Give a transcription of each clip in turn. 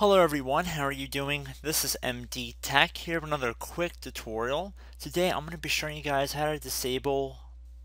Hello everyone, how are you doing? This is MD Tech here with another quick tutorial. Today I'm going to be showing you guys how to disable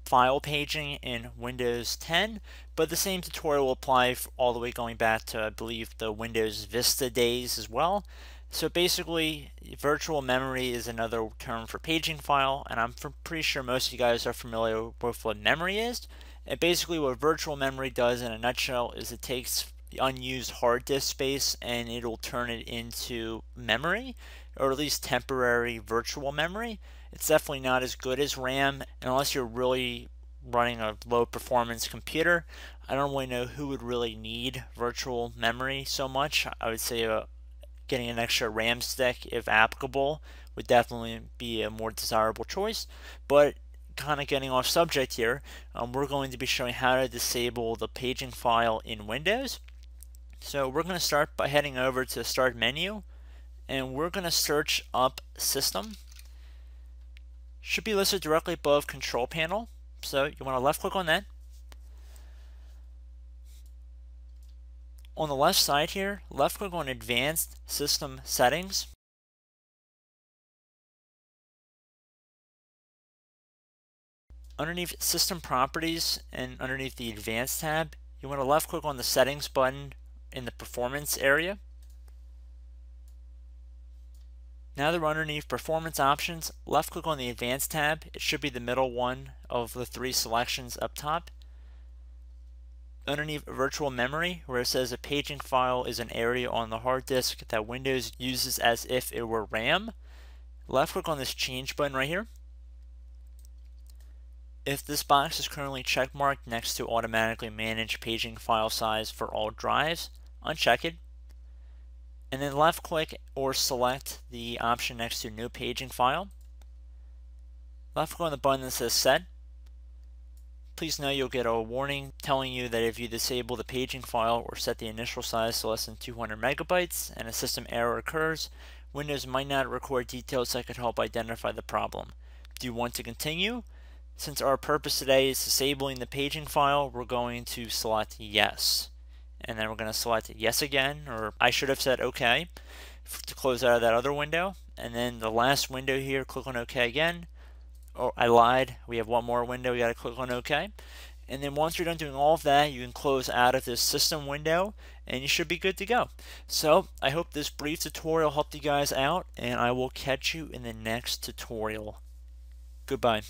file paging in Windows 10, but the same tutorial will apply all the way going back to, I believe, the Windows Vista days as well. So basically, virtual memory is another term for paging file, and I'm pretty sure most of you guys are familiar with what memory is. And basically what virtual memory does in a nutshell is it takes unused hard disk space and it'll turn it into memory, or at least temporary virtual memory. It's definitely not as good as RAM, and unless you're really running a low performance computer, I don't really know who would really need virtual memory so much. I would say getting an extra RAM stick, if applicable, would definitely be a more desirable choice. But kind of getting off subject here, we're going to be showing how to disable the paging file in Windows. So we're going to start by heading over to the Start menu, and we're going to search up System. Should be listed directly above Control Panel, so you want to left click on that. On the left side here, left click on Advanced System Settings. Underneath System Properties and underneath the Advanced tab, you want to left click on the Settings button in the Performance area. Now that we're underneath Performance Options, left click on the Advanced tab. It should be the middle one of the three selections up top. Underneath Virtual Memory, where it says a paging file is an area on the hard disk that Windows uses as if it were RAM, left click on this Change button right here. If this box is currently checkmarked next to Automatically Manage Paging File Size for all drives, uncheck it. And then left click or select the option next to New Paging File. Left click on the button that says Set. Please know you'll get a warning telling you that if you disable the paging file or set the initial size to less than 200 megabytes and a system error occurs, Windows might not record details that could help identify the problem. Do you want to continue? Since our purpose today is disabling the paging file, we're going to select Yes. And then we're going to select Yes again, or I should have said OK, to close out of that other window. And then the last window here, click on OK again. Oh, I lied. We have one more window. We got to click on OK. And then once you're done doing all of that, you can close out of this system window, and you should be good to go. So I hope this brief tutorial helped you guys out, and I will catch you in the next tutorial. Goodbye.